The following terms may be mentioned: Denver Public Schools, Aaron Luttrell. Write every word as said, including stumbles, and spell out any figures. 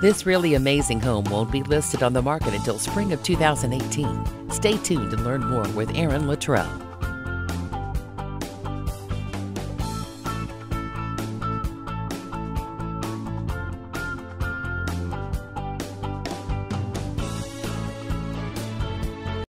This really amazing home won't be listed on the market until spring of two thousand eighteen. Stay tuned and learn more with Aaron Luttrell.